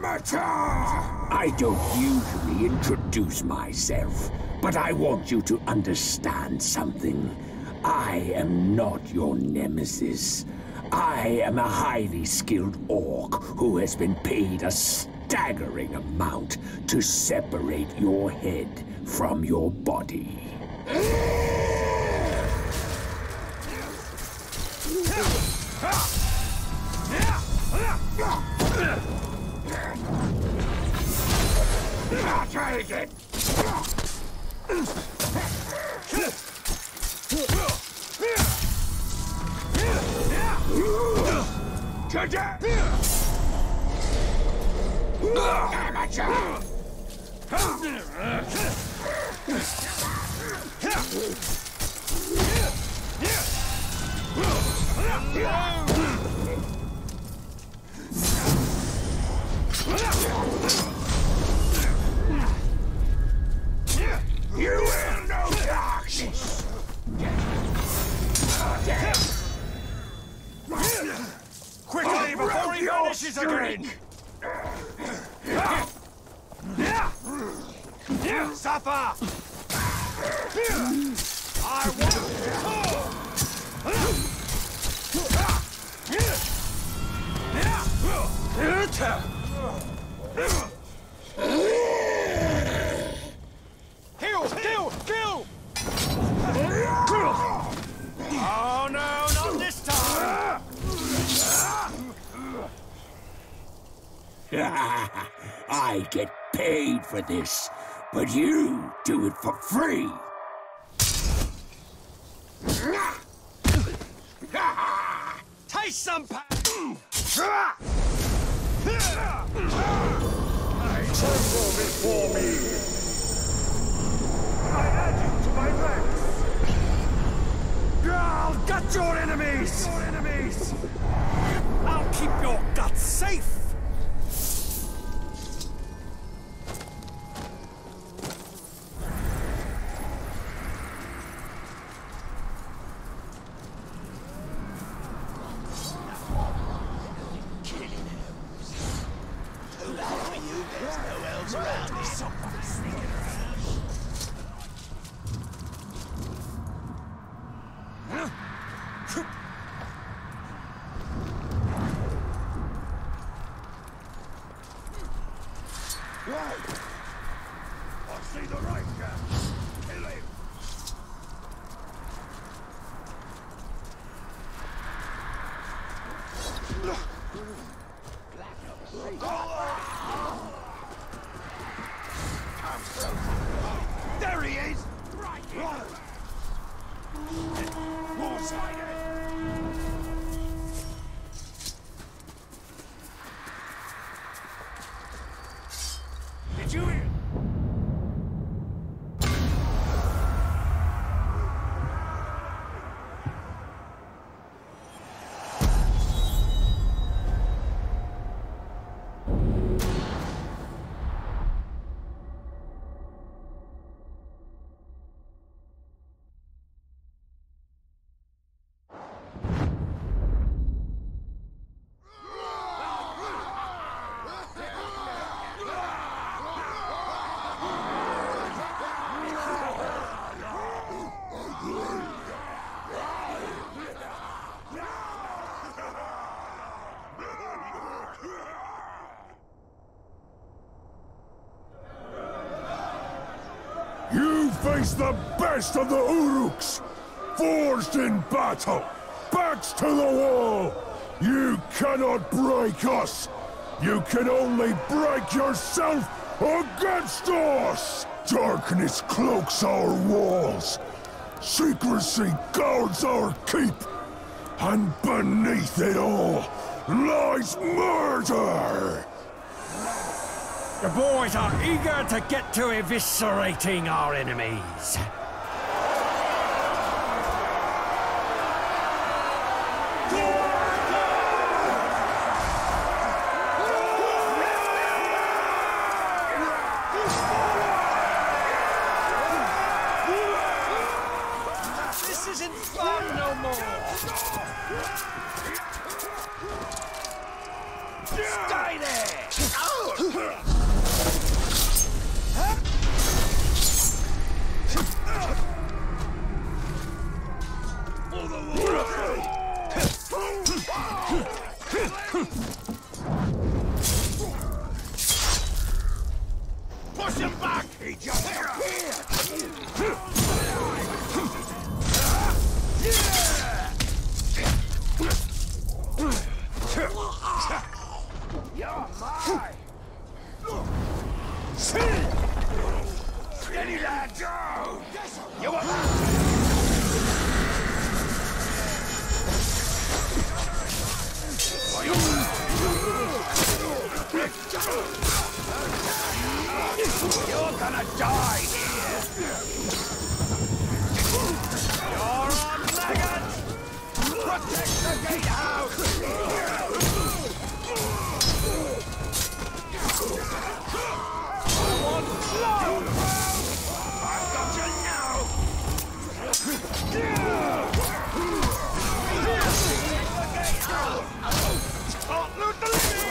Amateur! I don't usually introduce myself, but I want you to understand something. I am not your nemesis. I am a highly skilled orc who has been paid a staggering amount to separate your head from your body. Take it! Today! Amateur! You will know darkness! Quickly, before he finishes again! Suffer! I want... Kill! Oh no! I get paid for this, but you do it for free. Taste some pain. I tremble before me. I add you to my ranks. I'll gut your enemies. I'll keep your guts safe. The best of the Uruks, forged in battle, backs to the wall. You cannot break us. You can only break yourself against us. Darkness cloaks our walls. Secrecy guards our keep. And beneath it all lies murder. The boys are eager to get to eviscerating our enemies. This isn't fun no more. Stay there! Push him back! He just You're mine! Steady, lad, go! You want You're gonna die here! You're on, maggot! Protect the gatehouse! I want blood! I've got you now! Don't loot the living!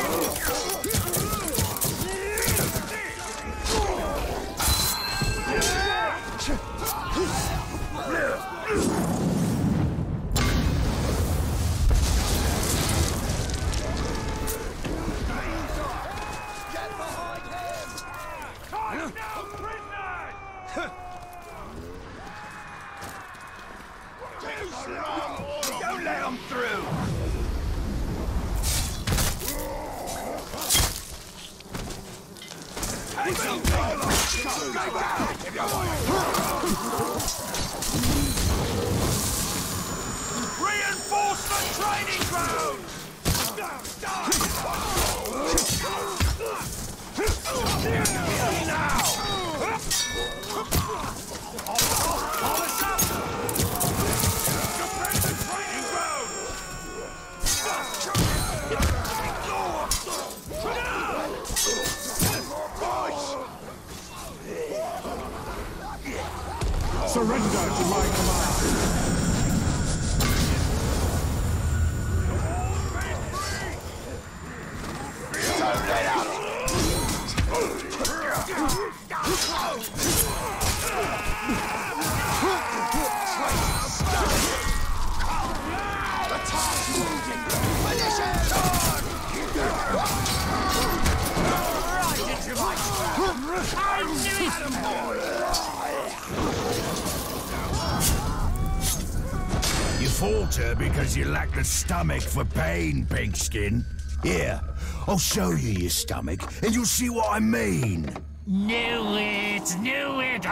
You lack the stomach for pain, Pinkskin. Here, I'll show you your stomach, and you'll see what I mean. Knew it, I knew it.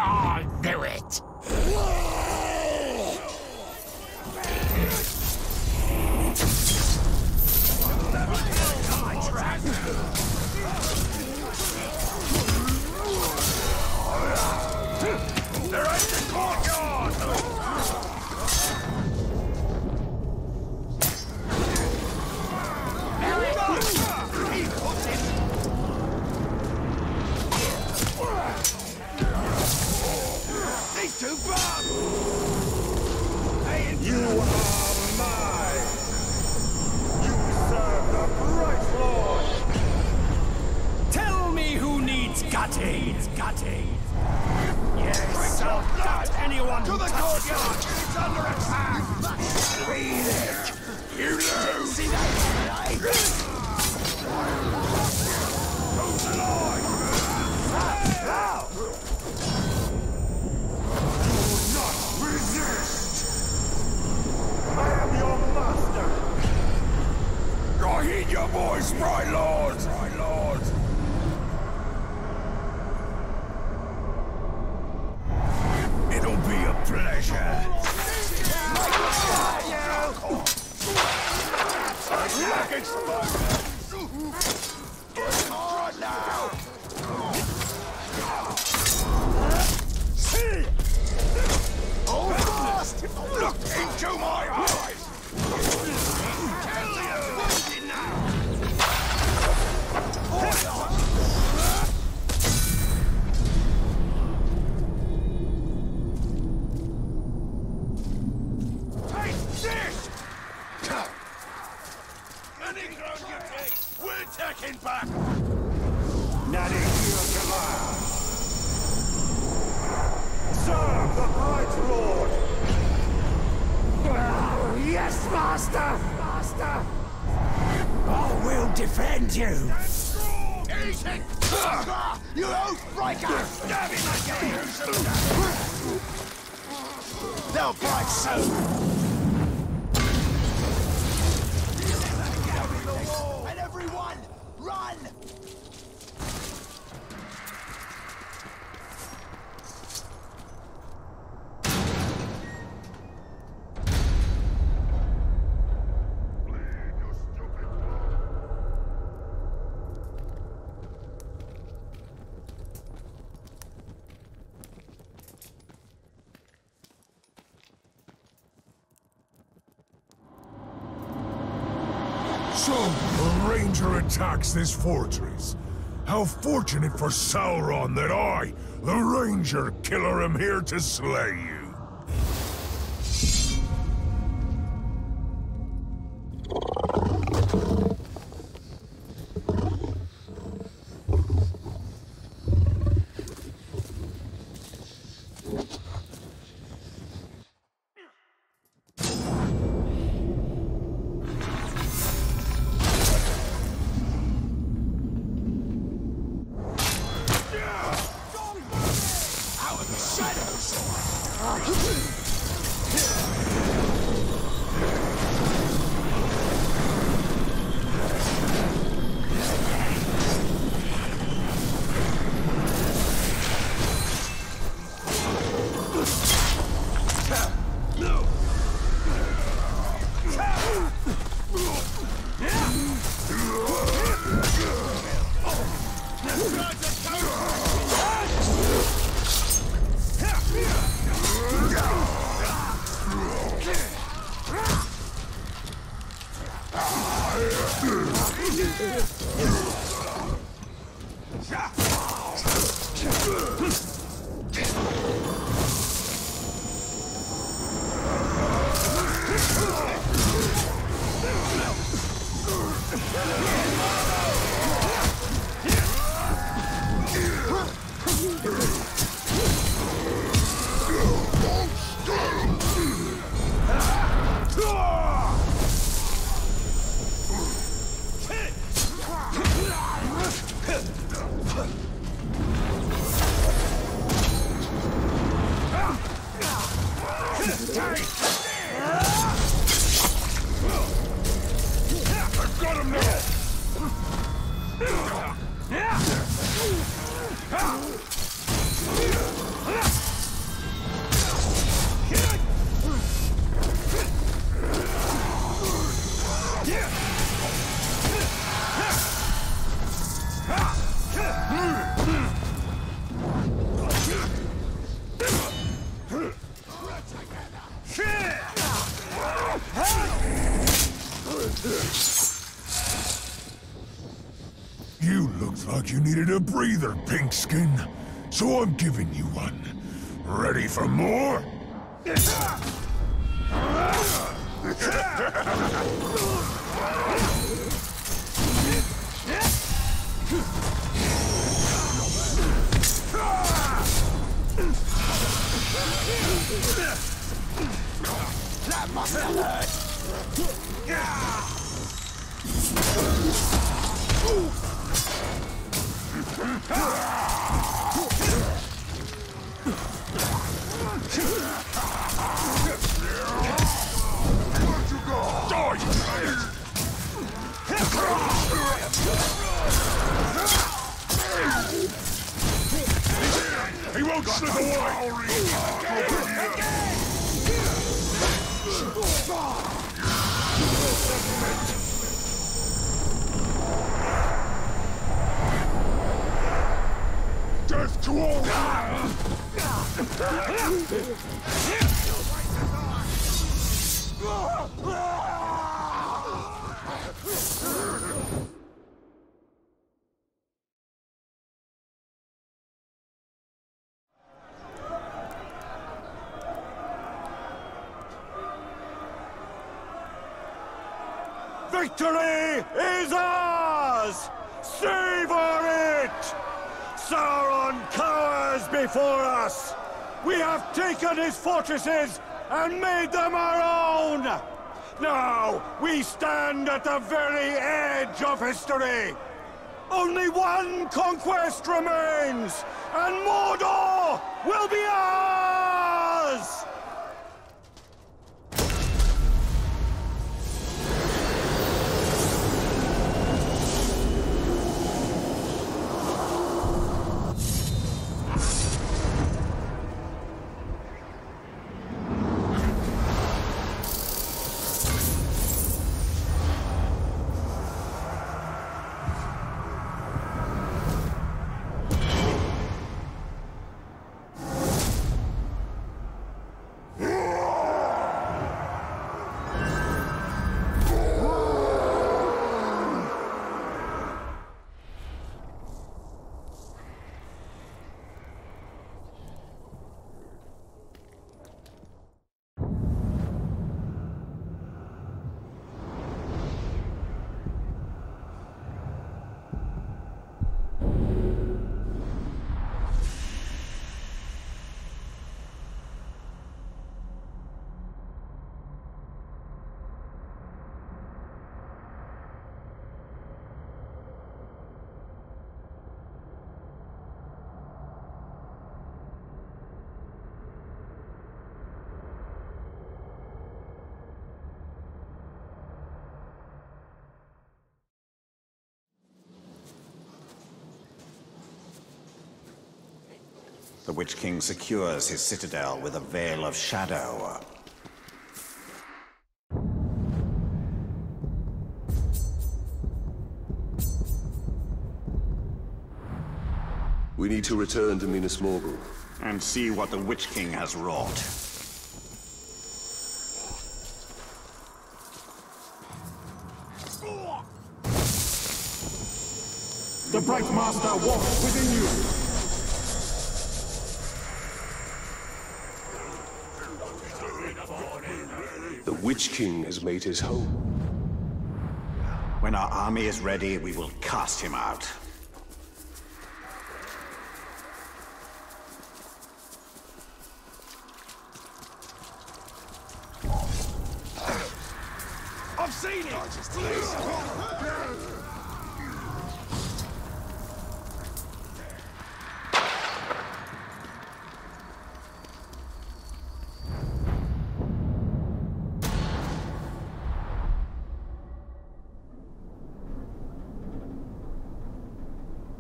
They're at the courtyard! Too far! Hey, you are mine! You serve the bright lord! Tell me who needs gut aid! Yes, I'll gut anyone to the courtyard! It's under attack! Breathe it! You lose! See that? Who's alive? I am your master! I hear your voice, my lord! It'll be a pleasure! Like explosion! Right now! See! Look into my eyes! Tell you what you know! Take this! Any ground you take, we're taking back! Not in your command! Serve the bright lord! Yes, master! I will defend you! Easy! You oath breaker! Stab him again! They'll bite soon! And everyone, run! So, a ranger attacks this fortress. How fortunate for Sauron that I, the ranger killer, am here to slay you. You looked like you needed a breather, pink skin. So I'm giving you one. Ready for more? That must have hurt. He won't slip away! Death to all! Victory is ours! Savor it! Sauron cowers before us! We have taken his fortresses and made them our own! Now, we stand at the very edge of history! Only one conquest remains, and Mordor will be ours! The Witch King secures his citadel with a veil of shadow. We need to return to Minas Morgul. And see what the Witch King has wrought. The Bright Master walks within you! The Witch King has made his home. When our army is ready, we will cast him out. I've seen it!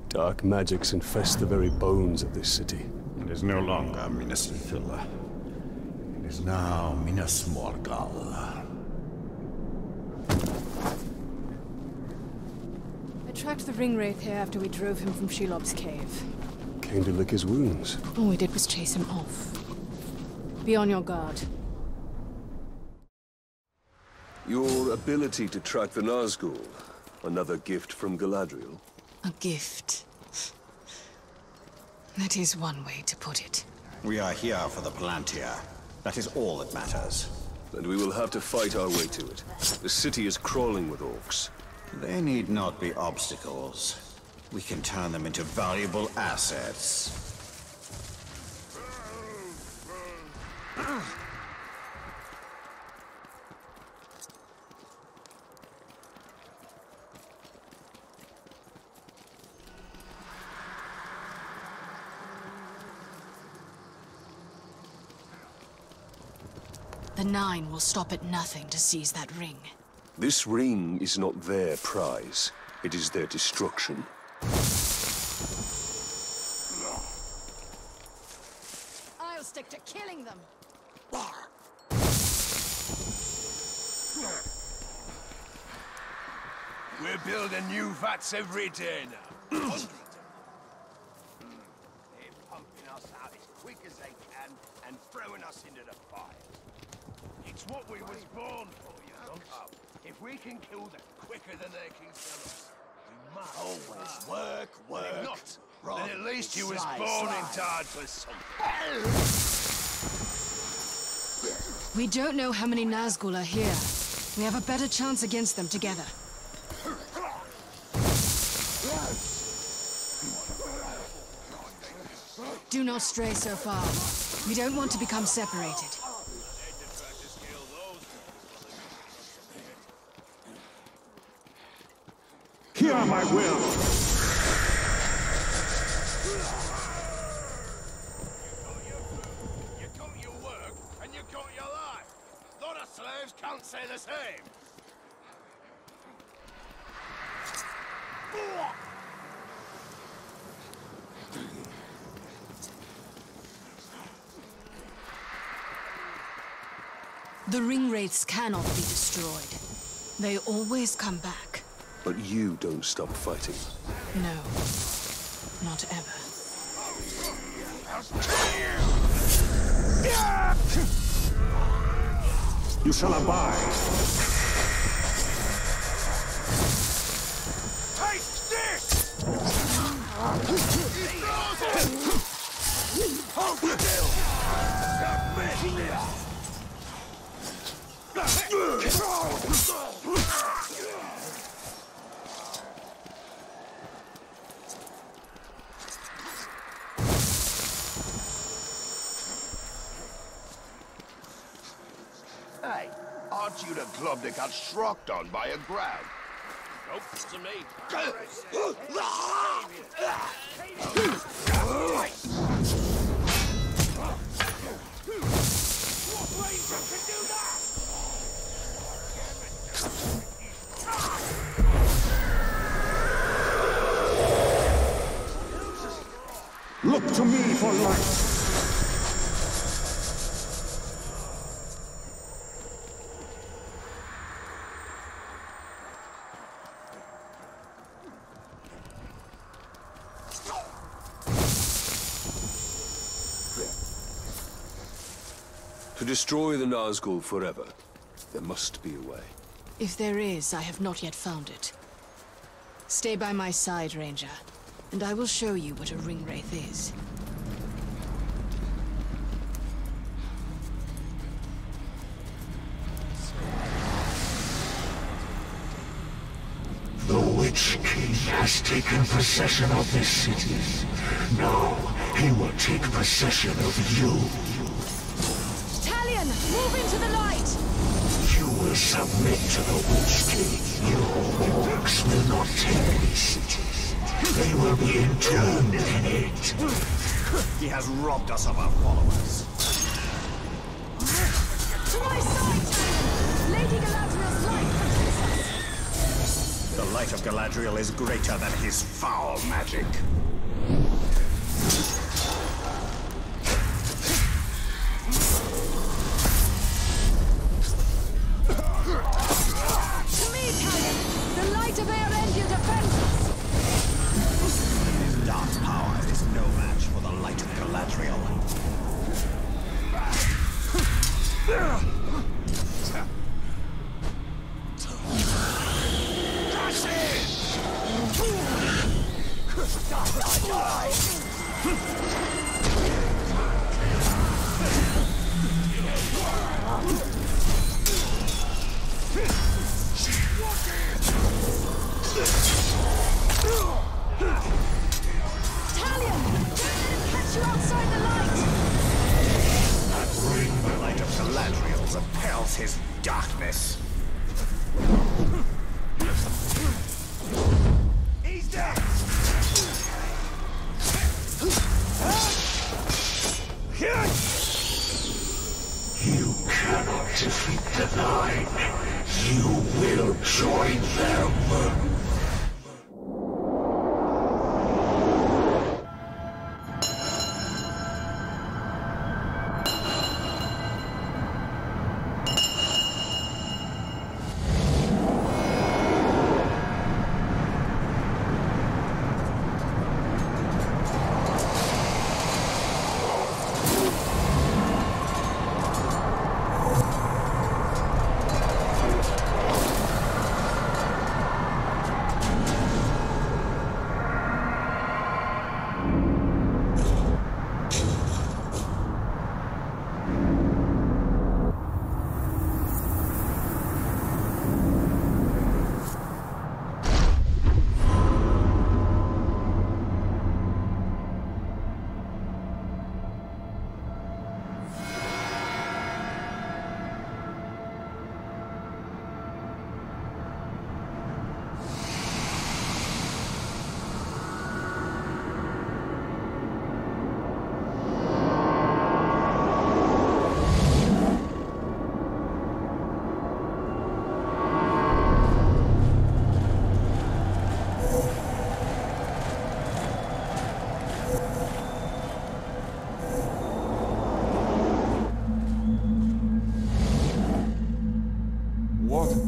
Dark magics infest the very bones of this city. It is no longer Minas Tirith. It is now Minas Morgul. I tracked the Ringwraith here after we drove him from Shelob's cave. Came to lick his wounds. All we did was chase him off. Be on your guard. Your ability to track the Nazgul. Another gift from Galadriel. A gift. That is one way to put it. We are here for the Palantir. That is all that matters. And we will have to fight our way to it. The city is crawling with orcs. They need not be obstacles. We can turn them into valuable assets. The Nine will stop at nothing to seize that ring. This ring is not their prize. It is their destruction. I'll stick to killing them. We're building new vats every day now. Hundreds. They're pumping us out as quick as they can and throwing us into the fire. It's what we was born for, you know. If we can kill them quicker than they can kill us, we must always work. If not, then at least you was born and died for something. We don't know how many Nazgul are here. We have a better chance against them together. Do not stray so far. We don't want to become separated. Hear my will! You got your work, and you got your life. A lot of slaves can't say the same. The Ringwraiths cannot be destroyed. They always come back. But you don't stop fighting. No. Not ever. You shall abide. Hey, aren't you the club that got shrocked on by a ground? Nope, to me. Look to me for light. To destroy the Nazgul forever, there must be a way. If there is, I have not yet found it. Stay by my side, Ranger, and I will show you what a Ringwraith is. The Witch King has taken possession of this city. Now, he will take possession of you. Move into the light! You will submit to the Witch King. Your works will not tear these cities. They will be entombed in it. He has robbed us of our followers. To my side! Lady Galadriel's light protects us! The light of Galadriel is greater than his foul magic.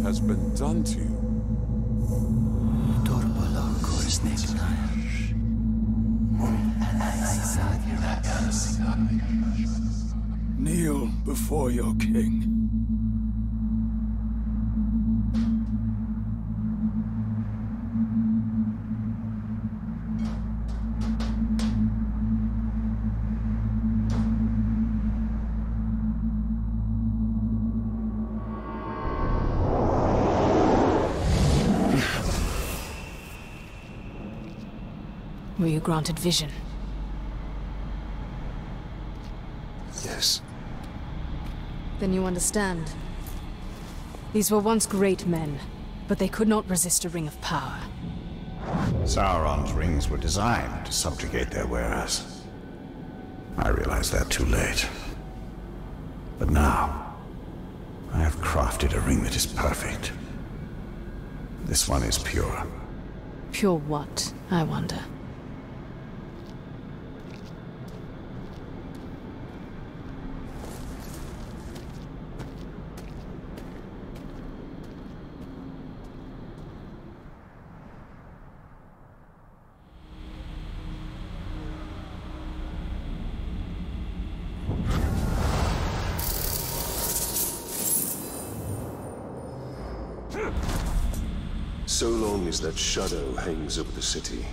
has been done to you. Kneel before your king. Were you granted vision? Yes. Then you understand. These were once great men, but they could not resist a ring of power. Sauron's rings were designed to subjugate their wearers. I realized that too late. But now, I have crafted a ring that is perfect. This one is pure. Pure what, I wonder? So long as that shadow hangs over the city.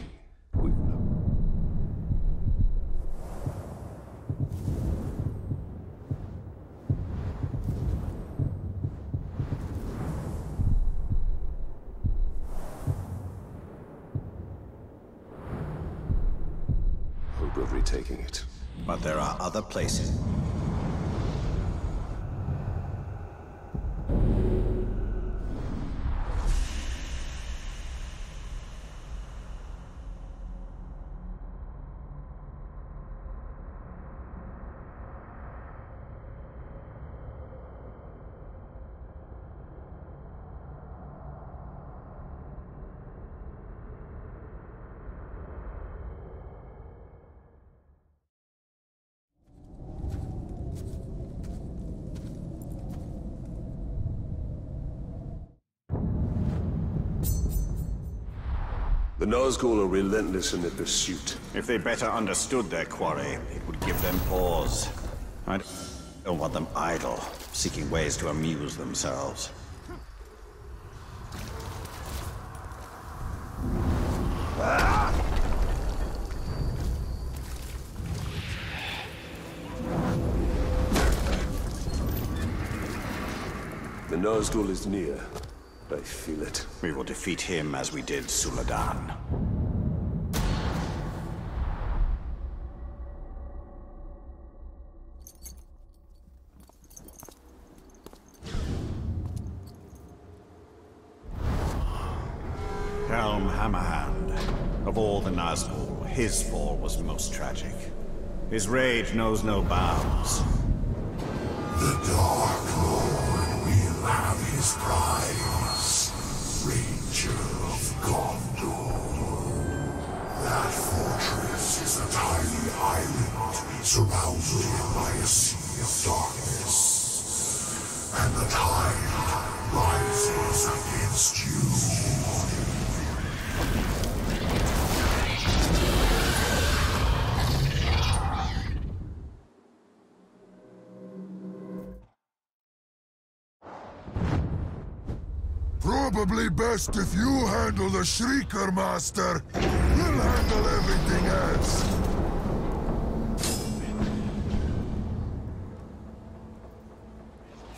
Hope of retaking it. But there are other places. The Nazgul are relentless in their pursuit. If they better understood their quarry, it would give them pause. I don't want them idle, seeking ways to amuse themselves. The Nazgul is near. I feel it. We will defeat him as we did Suladan. Helm Hammerhand. Of all the Nazgul, his fall was most tragic. His rage knows no bounds. The Dark Lord will have his pride. Ranger of Gondor. That fortress is a tiny island surrounded by a sea of darkness, and the tide rises against you. Probably best if you handle the Shrieker, Master. We'll handle everything else.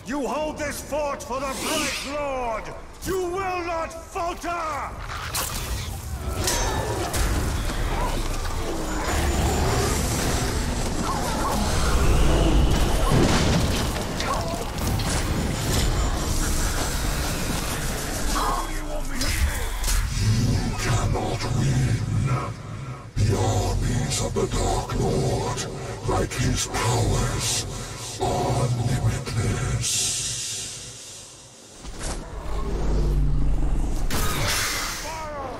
You hold this fort for the Black Lord! You will not falter! Of the Dark Lord, like his powers, are limitless. Fire!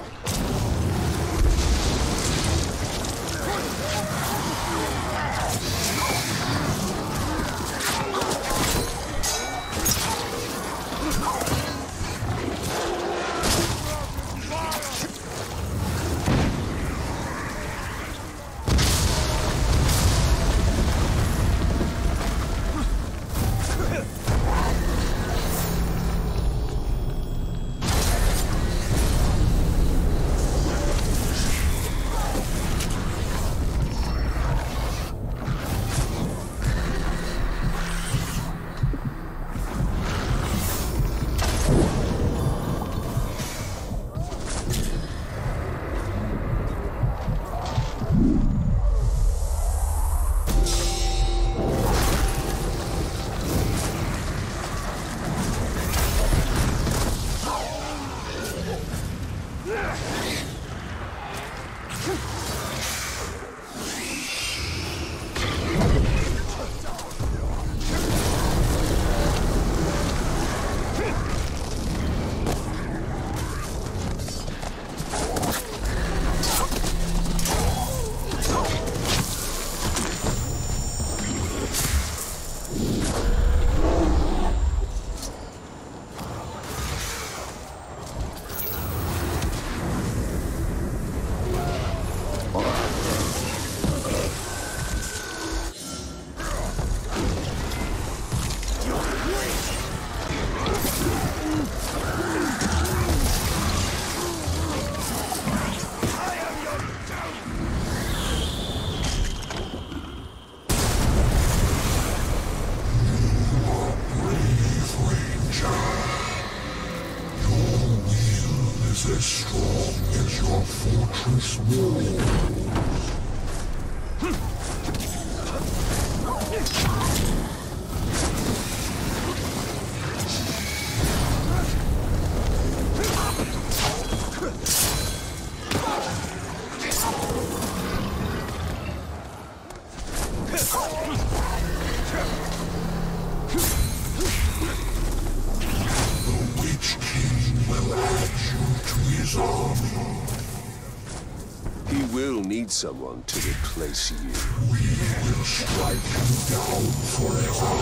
Someone to replace you. We will strike you down forever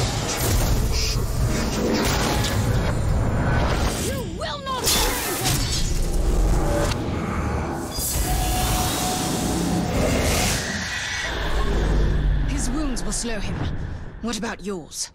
until you submit. You will not save him! His wounds will slow him. What about yours?